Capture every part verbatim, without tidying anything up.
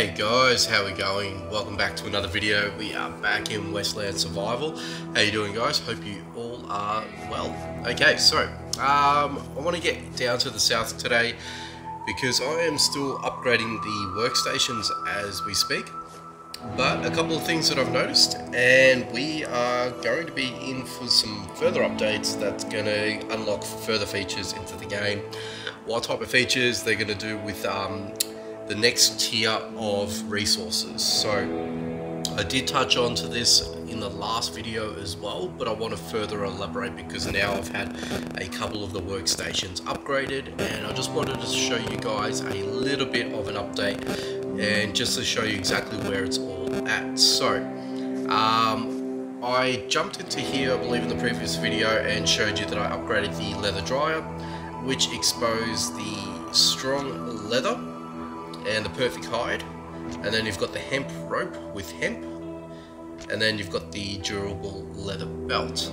Hey guys, how are we going? Welcome back to another video. We are back in Westland Survival. How you doing, guys? Hope you all are well. Okay, so um, I want to get down to the south today because I am still upgrading the workstations as we speak. But a couple of things that I've noticed, and we are going to be in for some further updates that's going to unlock further features into the game. What type of features they're going to do with um, the next tier of resources. So I did touch on to this in the last video as well, but I want to further elaborate because now I've had a couple of the workstations upgraded, and I just wanted to show you guys a little bit of an update and just to show you exactly where it's all at. So um, I jumped into here, I believe, in the previous video and showed you that I upgraded the leather dryer, which exposed the strong leather and the perfect hide, and then you've got the hemp rope with hemp, and then you've got the durable leather belt.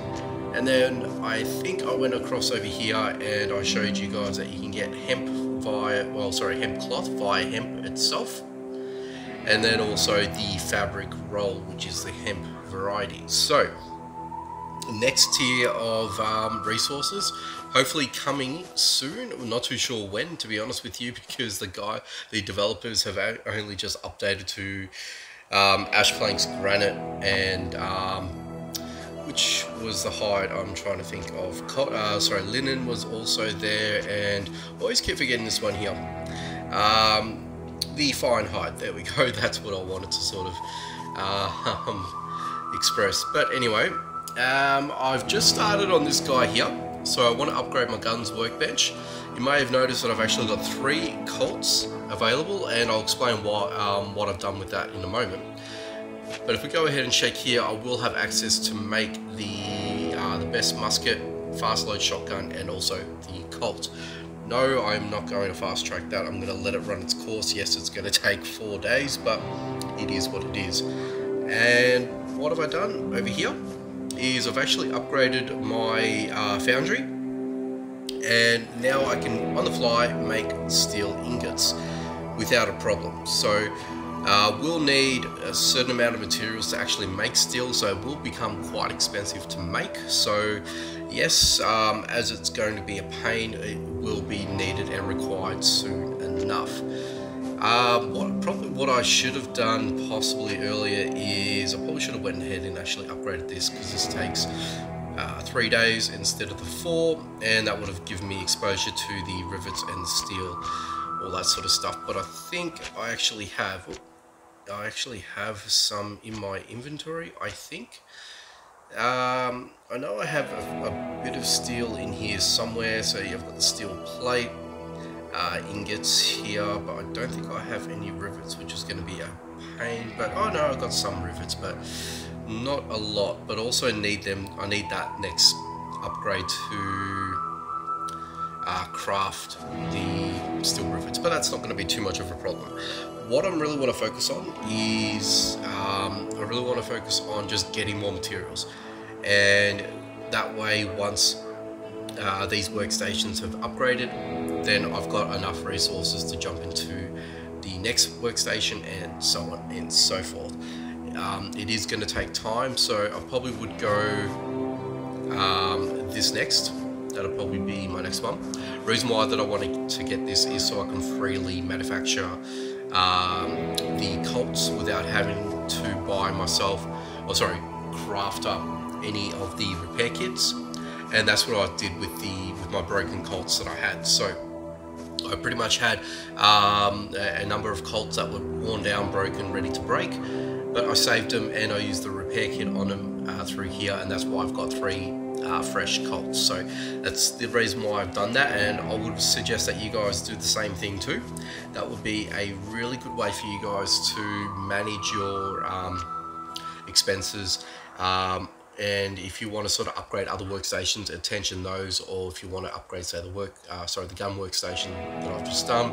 And then I think I went across over here and I showed you guys that you can get hemp via, well sorry, hemp cloth via hemp itself, and then also the fabric roll, which is the hemp variety. So next tier of um, resources, hopefully coming soon. I'm not too sure when, to be honest with you, because the guy, the developers have only just updated to um, ash planks, granite, and um, which was the hide I'm trying to think of. Uh, sorry, linen was also there, and I always keep forgetting this one here. Um, the fine hide. There we go. That's what I wanted to sort of uh, express. But anyway. Um, I've just started on this guy here, so I want to upgrade my guns workbench. You may have noticed that I've actually got three Colts available, and I'll explain what, um, what I've done with that in a moment. But if we go ahead and check here, I will have access to make the, uh, the best musket, fast load shotgun, and also the Colt. No, I'm not going to fast track that. I'm going to let it run its course. Yes, it's going to take four days, but it is what it is. And what have I done over here? Is I've actually upgraded my uh, foundry, and now I can on the fly make steel ingots without a problem. So uh, we'll need a certain amount of materials to actually make steel, so it will become quite expensive to make. So yes, um, as it's going to be a pain, it will be needed and required soon enough. Um, what, probably what I should have done possibly earlier is I probably should have went ahead and actually upgraded this, because this takes uh, three days instead of the four, and that would have given me exposure to the rivets and the steel, all that sort of stuff. But I think I actually have, I actually have some in my inventory, I think. Um, I know I have a, a bit of steel in here somewhere, so you've got the steel plate. Uh, ingots here, but I don't think I have any rivets, which is going to be a pain. But oh no, I've got some rivets, but not a lot. But also need them. I need that next upgrade to uh, craft the steel rivets, but that's not going to be too much of a problem. What I really want to focus on is um, I really want to focus on just getting more materials, and that way once uh, these workstations have upgraded, then I've got enough resources to jump into the next workstation and so on and so forth. Um, it is going to take time, so I probably would go um, this next. That'll probably be my next one. Reason why that I wanted to get this is so I can freely manufacture um, the Colts without having to buy myself, or sorry, craft up any of the repair kits. And that's what I did with the with my broken Colts that I had. So I pretty much had um, a number of Colts that were worn down, broken, ready to break, but I saved them and I used the repair kit on them uh, through here, and that's why I've got three uh, fresh Colts. So that's the reason why I've done that, and I would suggest that you guys do the same thing too. That would be a really good way for you guys to manage your um, expenses. Um, And if you want to sort of upgrade other workstations, attention those, or if you want to upgrade, say, the work, uh, sorry, the gun workstation that I've just done,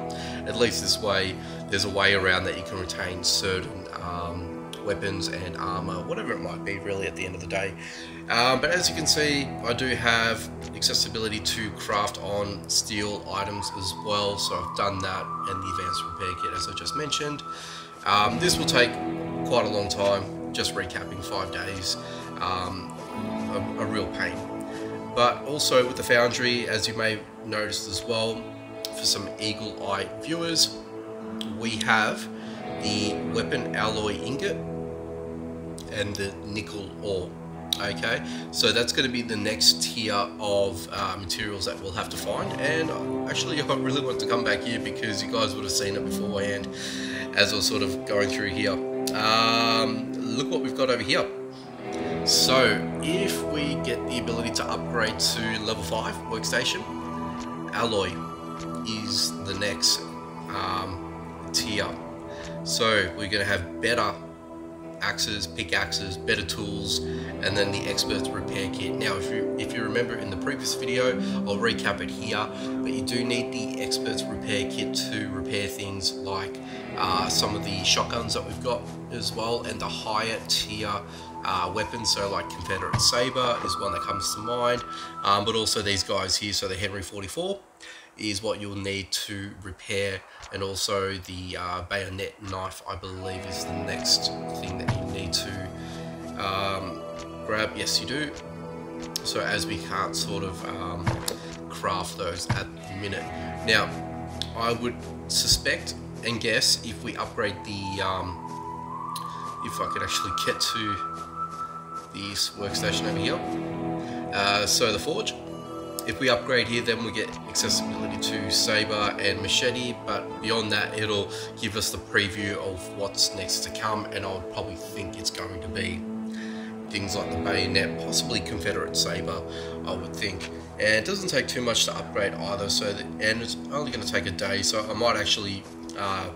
at least this way, there's a way around that you can retain certain um, weapons and armor, whatever it might be, really, at the end of the day. Um, but as you can see, I do have accessibility to craft on steel items as well, so I've done that, and the advanced repair kit, as I just mentioned. Um, this will take quite a long time, just recapping five days, um, a, a real pain. But also with the foundry, as you may notice as well, for some eagle eye viewers, we have the weapon alloy ingot and the nickel ore. Okay, so that's going to be the next tier of uh, materials that we'll have to find. And actually I really want to come back here because you guys would have seen it beforehand as I was sort of going through here. Um, look what we've got over here. So if we get the ability to upgrade to level five workstation, alloy is the next um, tier. So we're going to have better axes, pickaxes, better tools, and then the expert's repair kit. Now, if you if you remember in the previous video, I'll recap it here, but you do need the expert's repair kit to repair things like uh, some of the shotguns that we've got as well, and the higher tier uh, weapons, so like Confederate Sabre is one that comes to mind, um, but also these guys here, so the Henry forty-four is what you'll need to repair, and also the uh, bayonet knife, I believe, is the next thing that you need to um, grab. Yes, you do. So as we can't sort of um, craft those at the minute. Now, I would suspect and guess if we upgrade the, um, if I could actually get to this workstation over here, uh, so the forge. If we upgrade here, then we get accessibility to saber and machete, but beyond that, it'll give us the preview of what's next to come, and I'll probably think it's going to be things like the bayonet, possibly Confederate Sabre, I would think. And it doesn't take too much to upgrade either, so the, and it's only going to take a day, so I might actually uh,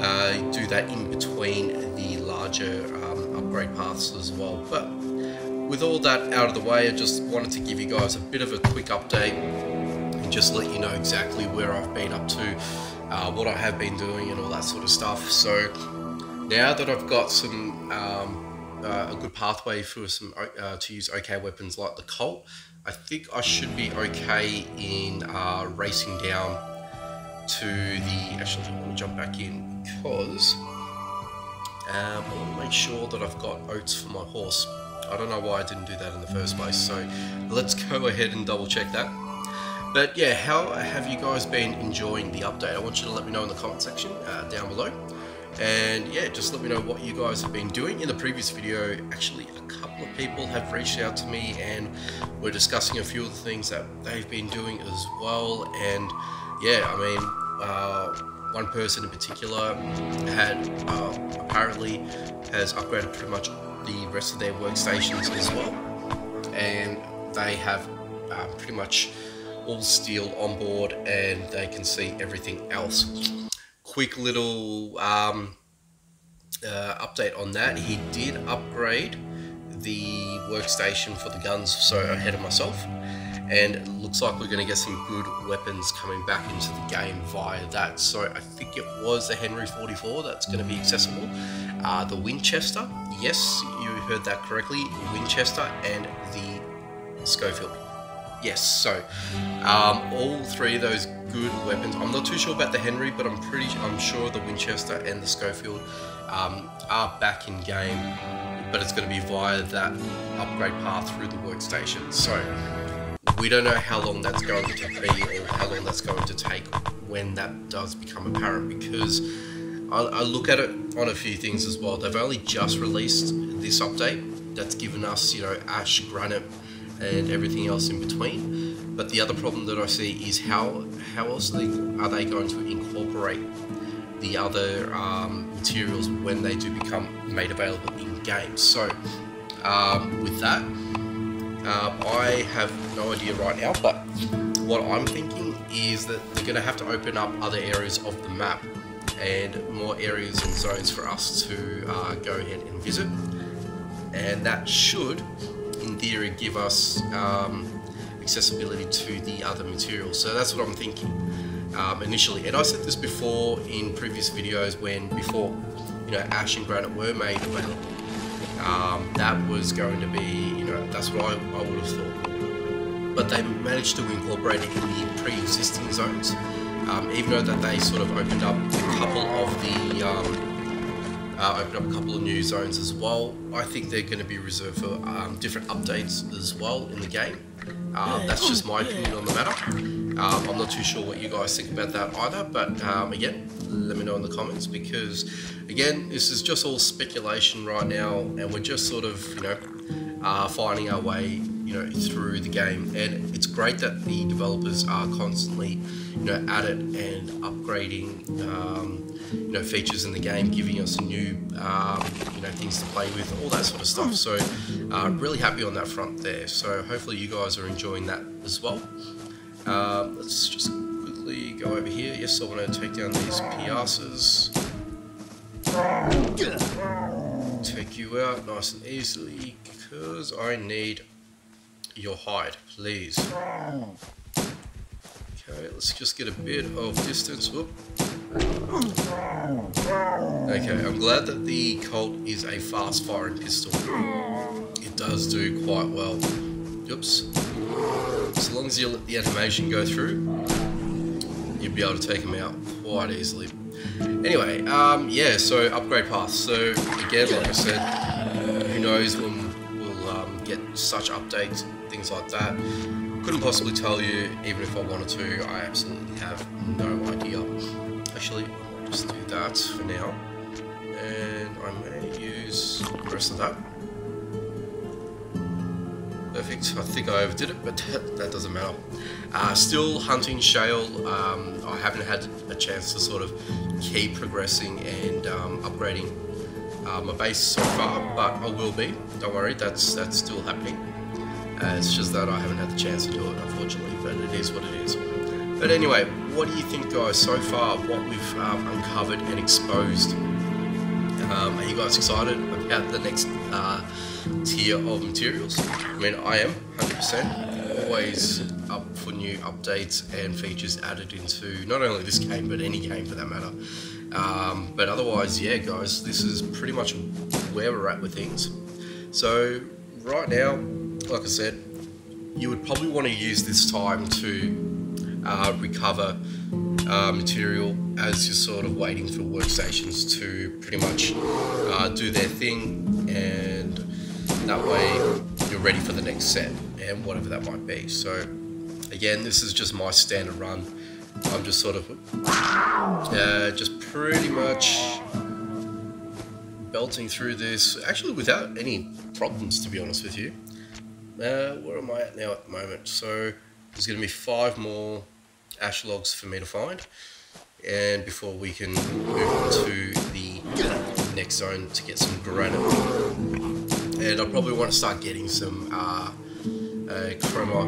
uh, do that in between the larger um, upgrade paths as well. But with all that out of the way, I just wanted to give you guys a bit of a quick update and just let you know exactly where I've been up to, uh, what I have been doing and all that sort of stuff. So now that I've got some um, uh, a good pathway for some uh, to use okay weapons like the Colt, I think I should be okay in uh, racing down to the, actually I want to jump back in because um, I want to make sure that I've got oats for my horse. I don't know why I didn't do that in the first place, so let's go ahead and double check that. But yeah, how have you guys been enjoying the update? I want you to let me know in the comment section uh, down below. And yeah, just let me know what you guys have been doing. In the previous video, actually a couple of people have reached out to me and we're discussing a few of the things that they've been doing as well. And yeah, I mean, uh, one person in particular had uh, apparently has upgraded pretty much the rest of their workstations as well, and they have uh, pretty much all steel on board and they can see everything else. Quick little um, uh, update on that, he did upgrade the workstation for the guns, so ahead of myself, and it looks like we're going to get some good weapons coming back into the game via that. So I think it was the Henry forty-four that's going to be accessible, uh, the Winchester, yes, you heard that correctly, Winchester, and the Schofield. Yes, so um, all three of those good weapons. I'm not too sure about the Henry, but I'm pretty I'm sure the Winchester and the Schofield um, are back in game, but it's going to be via that upgrade path through the workstation. So we don't know how long that's going to be or how long that's going to take when that does become apparent, because I, I look at it on a few things as well. They've only just released this update that's given us, you know, ash, granite and everything else in between. But the other problem that I see is how, how else are they, are they going to incorporate the other um, materials when they do become made available in games. So um, with that, Uh, I have no idea right now, but what I'm thinking is that they're going to have to open up other areas of the map and more areas and zones for us to uh, go ahead and visit, and that should in theory give us um, accessibility to the other materials. So that's what I'm thinking um, initially, and I said this before in previous videos when before you know ash and granite were made available. Um, that was going to be, you know, that's what I, I would have thought. But they managed to incorporate it in the pre-existing zones, um, even though that they sort of opened up a couple of the um, uh, open up a couple of new zones as well. I think they're going to be reserved for um, different updates as well in the game. Um, that's just my opinion on the matter. Um, I'm not too sure what you guys think about that either, but um, again, let me know in the comments, because again, this is just all speculation right now, and we're just sort of, you know, uh, finding our way, you know, through the game. And it's great that the developers are constantly, you know, at it and upgrading, um, you know, features in the game, giving us new, um, you know, things to play with, all that sort of stuff. So, uh, really happy on that front there. So hopefully you guys are enjoying that as well. Um, let's just quickly go over here. Yes, I want to take down these P Rs. Take you out nice and easily, because I need your hide, please. Okay, let's just get a bit of distance. Whoop. Okay, I'm glad that the Colt is a fast firing pistol. It does do quite well. Oops. As long as you let the animation go through, you'll be able to take them out quite easily. Anyway, um, yeah, so upgrade paths. So again, like I said, uh, who knows when we'll um, get such updates, things like that. Couldn't possibly tell you, even if I wanted to. I absolutely have no idea. Actually, I'll just do that for now, and I may use the rest of that. Perfect. I think I overdid it, but that doesn't matter. Uh, still hunting shale. Um, I haven't had a chance to sort of keep progressing and um, upgrading uh, my base so far, but I will be. Don't worry, that's that's still happening. Uh, it's just that I haven't had the chance to do it, unfortunately, but it is what it is. But anyway, what do you think, guys, so far, what we've um, uncovered and exposed? Um, are you guys excited about the next uh, tier of materials? I mean, I am, one hundred percent, always up for new updates and features added into not only this game, but any game for that matter. Um, but otherwise, yeah, guys, this is pretty much where we're at with things. So, right now, like I said, you would probably want to use this time to uh, recover uh, material as you're sort of waiting for workstations to pretty much uh, do their thing, and that way you're ready for the next set and whatever that might be. So again, this is just my standard run. I'm just sort of uh, just pretty much belting through this, actually without any problems, to be honest with you. Uh, where am I at now at the moment? So there's going to be five more ash logs for me to find, and before we can move on to the next zone to get some granite. And I probably want to start getting some uh, uh, chroma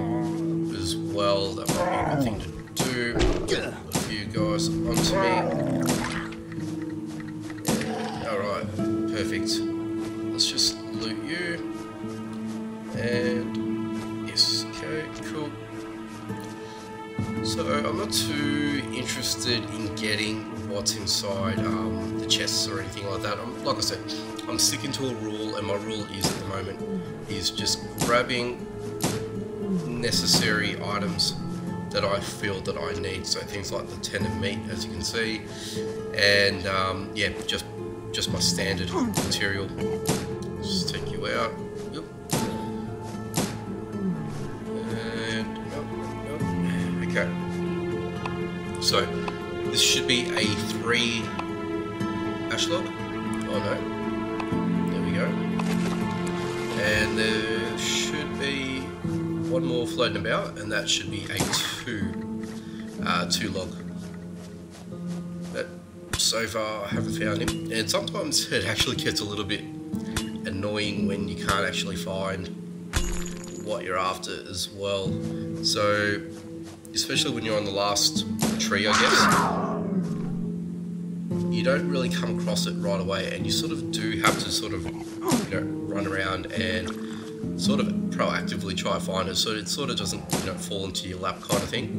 as well. That might be a good thing to do. Get a few guys onto me. Alright, perfect. Let's just loot you. And yes, okay, cool. So I'm not too interested in getting what's inside um, the chests or anything like that. I'm, like I said, I'm sticking to a rule, and my rule is at the moment is just grabbing necessary items that I feel that I need. So things like the tendon meat, as you can see, and um, yeah, just just my standard material. Just take you out. Yep. Okay, so this should be a three ash log. Oh no, there we go. And there should be one more floating about, and that should be a two, uh, two log. But so far I haven't found him, and sometimes it actually gets a little bit annoying when you can't actually find what you're after as well. So, especially when you're on the last tree, I guess, you don't really come across it right away, and you sort of do have to sort of, you know, run around and sort of proactively try to find it, so it sort of doesn't, you know, fall into your lap kind of thing,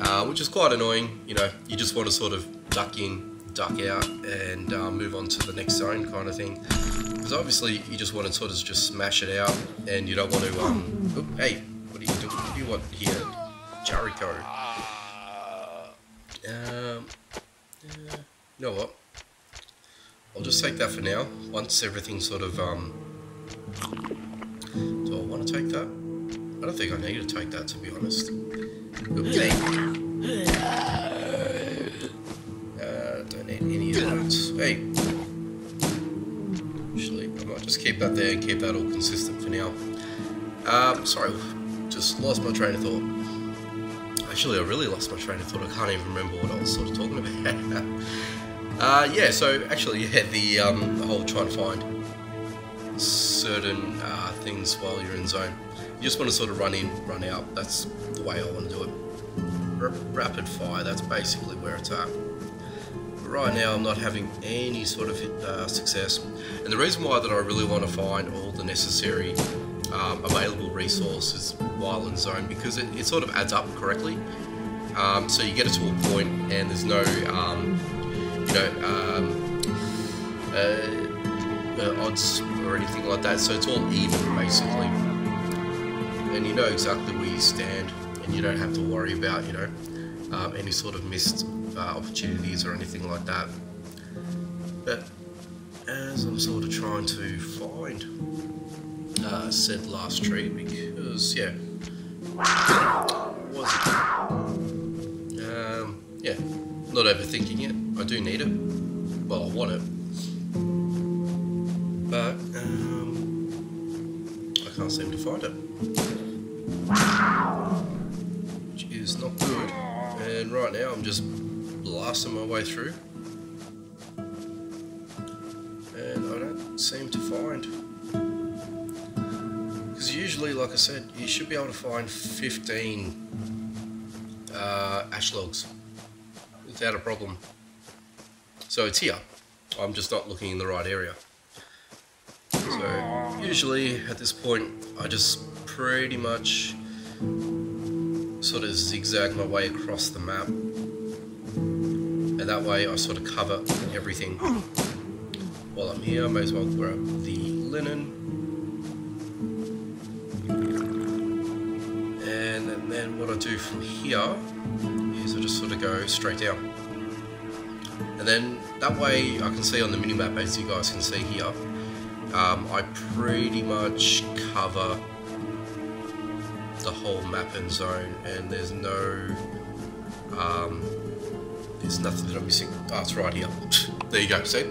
uh, which is quite annoying. You know, you just want to sort of duck in, duck out, and uh, move on to the next zone kind of thing, because obviously you just want to sort of just smash it out, and you don't want to, um, oop, hey, what do you, do, what do you want here? Jericho. Um, uh, you know what? I'll just take that for now. Once everything's sort of, um... do I want to take that? I don't think I need to take that, to be honest. Okay. Uh, uh, don't need any of that. Hey! Actually, I might just keep that there and keep that all consistent for now. Um, sorry, just lost my train of thought. Actually, I really lost my train of thought. I can't even remember what I was sort of talking about. Uh, yeah, so actually, yeah, the, um, the whole trying to find certain uh, things while you're in zone. You just want to sort of run in, run out. That's the way I want to do it. R rapid fire, that's basically where it's at. But right now, I'm not having any sort of uh, success. And the reason why that I really want to find all the necessary um, available resources while in zone, because it, it sort of adds up correctly. Um, so you get it to a point and there's no... Um, You know, um, uh, uh, odds or anything like that, so it's all even basically, and you know exactly where you stand, and you don't have to worry about you know um, any sort of missed uh, opportunities or anything like that. But as I'm sort of trying to find uh, said last tree, because yeah, was it? Um, yeah, not overthinking it. I do need it. Well, I want it. But, um, I can't seem to find it. Which is not good. And right now I'm just blasting my way through. And I don't seem to find. Because usually, like I said, you should be able to find fifteen uh, ash logs without a problem. So it's here, I'm just not looking in the right area. So usually at this point I just pretty much sort of zigzag my way across the map, and that way I sort of cover everything. While I'm here I may as well wear up the linen, and, and then what I do from here is I just sort of go straight down. And then that way I can see on the minimap, as you guys can see here, um, I pretty much cover the whole map and zone, and there's no, um, there's nothing that I'm missing. Oh, it's right here. There you go, see?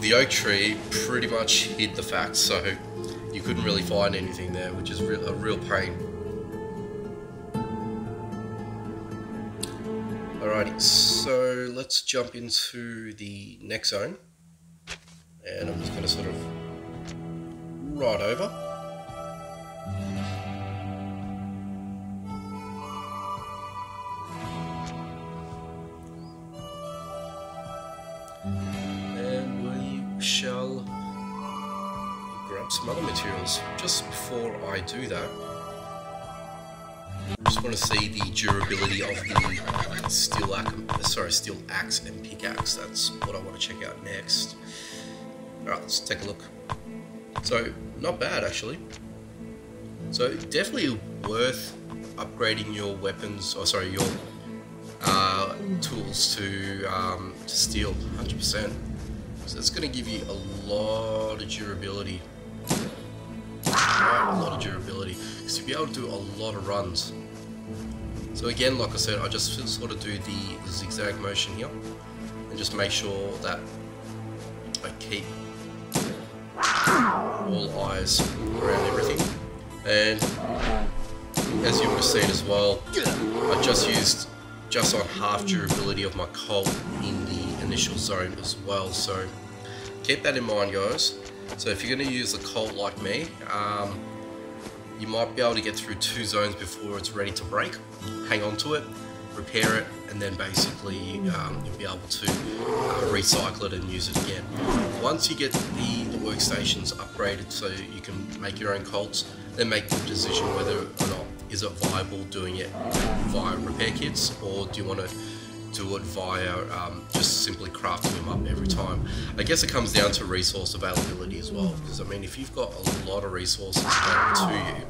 The oak tree pretty much hid the facts, so you couldn't really find anything there, which is a real pain. Alrighty, so let's jump into the next zone, and I'm just going to sort of ride over. And we shall grab some other materials. Just before I do that, I just want to see the durability of the steel axe, sorry, steel axe and pickaxe. That's what I want to check out next. Alright, let's take a look. So, not bad actually. So, definitely worth upgrading your weapons, or sorry, your uh, tools to, um, to steel, one hundred percent. So that's going to give you a lot of durability. Quite a lot of durability, because you'll be able to do a lot of runs. So again, like I said, I just sort of do the, the zigzag motion here, and just make sure that I keep all eyes around everything. And as you would have seen as well, I just used just on half durability of my coal in the initial zone as well, so keep that in mind, guys. So if you're going to use a colt like me, um, you might be able to get through two zones before it's ready to break. Hang on to it, repair it, and then basically um, you'll be able to uh, recycle it and use it again. Once you get the, the workstations upgraded so you can make your own colts, then make the decision whether or not is it viable doing it via repair kits, or do you want to do it via um, just simply crafting them up every time. I guess it comes down to resource availability as well, because I mean if you've got a lot of resources available to you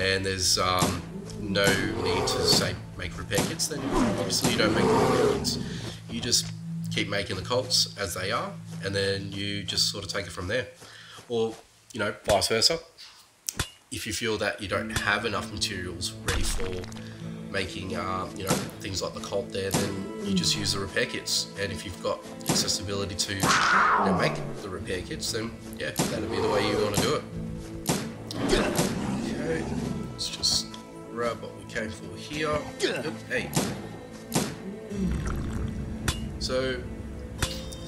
and there's um, no need to say make repair kits, then obviously you don't make repair kits. You just keep making the colts as they are, and then you just sort of take it from there. Or, you know, vice versa. If you feel that you don't have enough materials ready for making, uh, you know, things like the colt there, then you just use the repair kits. And if you've got accessibility to, you know, make the repair kits, then yeah, that'll be the way you want to do it. Okay, let's just grab what we came for here. Hey. So,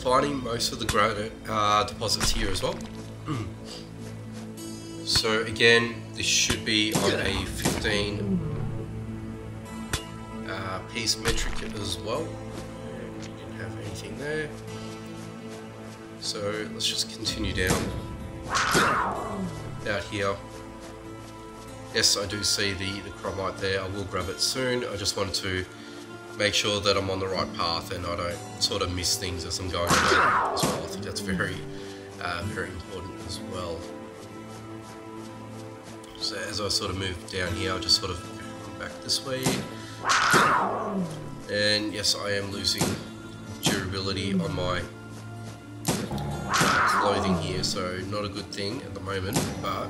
finding most of the granite uh, deposits here as well. So again, this should be on a fifteen uh, piece metric as well. And we didn't have anything there. So let's just continue down. Out here. Yes, I do see the, the chromite there. I will grab it soon. I just wanted to make sure that I'm on the right path and I don't sort of miss things as I'm going along as well. I think that's very, uh, very important as well. So as I sort of move down here, I'll just sort of come back this way. And yes, I am losing durability on my uh, clothing here, so not a good thing at the moment, but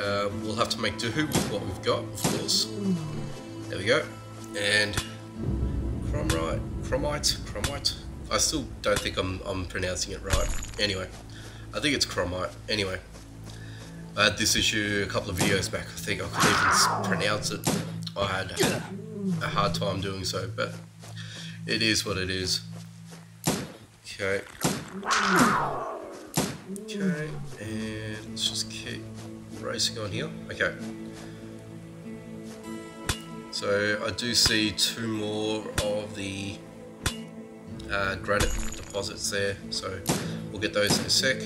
uh, we'll have to make do with what we've got, of course. There we go. And chromite, chromite, chromite. I still don't think I'm, I'm pronouncing it right. Anyway, I think it's chromite. Anyway, I had this issue a couple of videos back. I think I couldn't even pronounce it. I had a hard time doing so, but it is what it is. Okay. Okay, and let's just keep racing on here. Okay. So I do see two more of the uh, granite deposits there, so we'll get those in a sec.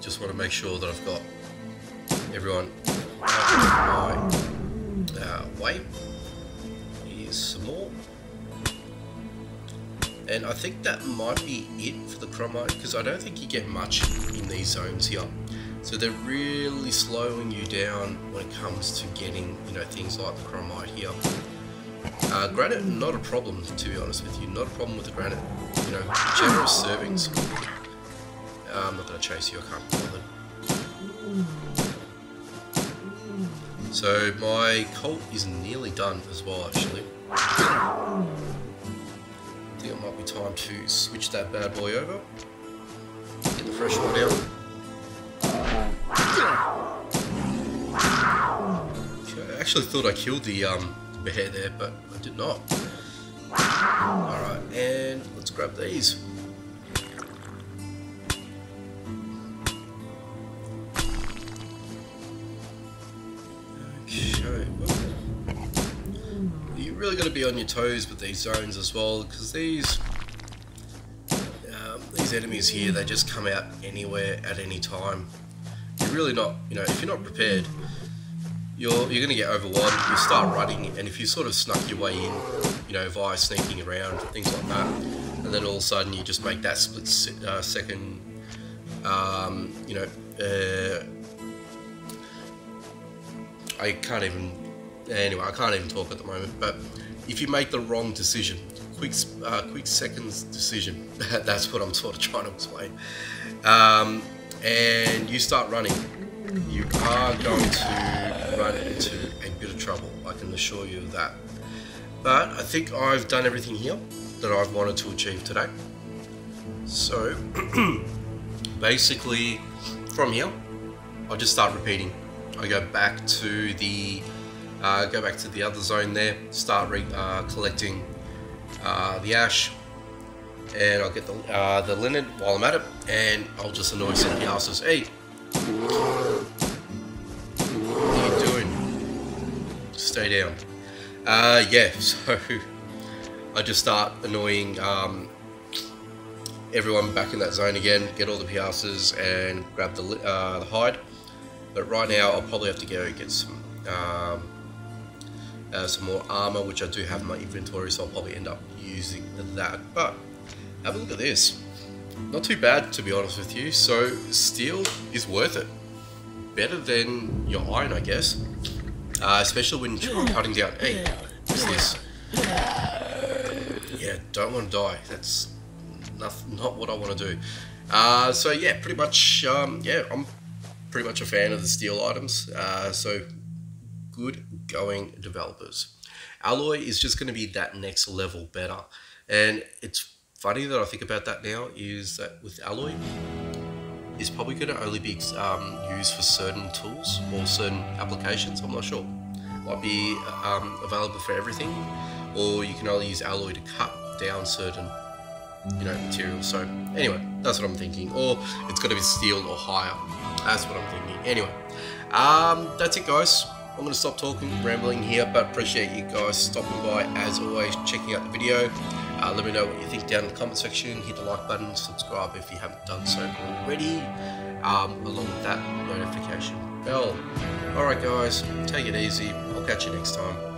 Just want to make sure that I've got everyone out of my uh, way. Here's some more. And I think that might be it for the chromite, because I don't think you get much in these zones here. So they're really slowing you down when it comes to getting, you know, things like the chromite here. Uh, granite, not a problem, to be honest with you. Not a problem with the granite. You know, generous servings. Uh, I'm not going to chase you, I can't bother. So my colt is nearly done as well, actually. I think it might be time to switch that bad boy over. Get the fresh one out. I actually thought I killed the um, bear there, but I did not. Alright, and let's grab these. Okay, well, you're really going to be on your toes with these zones as well, because these um, these enemies here, they just come out anywhere at any time. You're really not, you know, if you're not prepared, you're you're going to get overwhelmed. You start running, and if you sort of snuck your way in, you know, via sneaking around, things like that, and then all of a sudden you just make that split se uh, second, um, you know, uh, I can't even, anyway, I can't even talk at the moment, but if you make the wrong decision, quick uh, quick seconds decision, that's what I'm sort of trying to explain, um, and you start running, you are going to run into a bit of trouble, I can assure you of that. But I think I've done everything here that I've wanted to achieve today. So, basically, from here, I'll just start repeating. I go back to the, uh, go back to the other zone there, start re uh, collecting uh, the ash, and I'll get the, uh, the linen while I'm at it, and I'll just annoy somebody else and say, hey, what are you doing? Stay down. Uh, yeah, so I just start annoying um, everyone back in that zone again, get all the piastres and grab the, uh, the hide. But right now I'll probably have to go get some um, uh, some more armor, which I do have in my inventory, so I'll probably end up using that. But have a look at this. Not too bad, to be honest with you. So steel is worth it. Better than your iron, I guess. Uh, especially when you're cutting down. Hey, what's this? yeah, don't want to die. That's not, not what I want to do. Uh, so yeah, pretty much, um, yeah, I'm pretty much a fan of the steel items. Uh, so good going, developers. Alloy is just going to be that next level better. And it's funny that I think about that now, is that with alloy, it's probably going to only be um, used for certain tools or certain applications, I'm not sure. Might be um, available for everything, or you can only use alloy to cut down certain, you know, materials. So anyway, that's what I'm thinking. Or it's got to be steel or higher. That's what I'm thinking. Anyway, um, that's it, guys. I'm going to stop talking, rambling here, but appreciate you guys stopping by as always, checking out the video. Uh, let me know what you think down in the comment section. Hit the like button, subscribe if you haven't done so already, um, along with that notification bell. Alright guys, take it easy. I'll catch you next time.